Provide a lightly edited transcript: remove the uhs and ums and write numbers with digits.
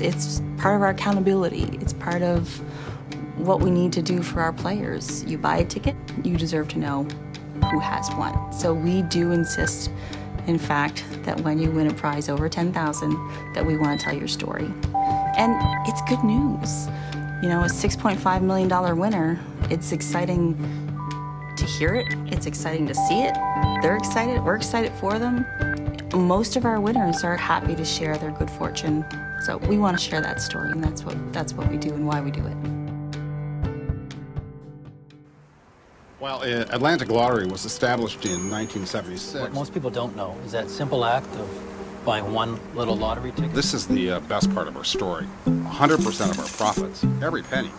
It's part of our accountability. It's part of what we need to do for our players. You buy a ticket, you deserve to know who has won. So we do insist, in fact, that when you win a prize over $10,000, that we want to tell your story. And it's good news. You know, a $6.5 million winner, it's exciting to hear it. It's exciting to see it. They're excited. We're excited for them. Most of our winners are happy to share their good fortune. So we want to share that story, and that's what we do and why we do it. Well, Atlantic Lottery was established in 1976. What most people don't know is that simple act of buying one little lottery ticket. This is the best part of our story. 100% of our profits, every penny.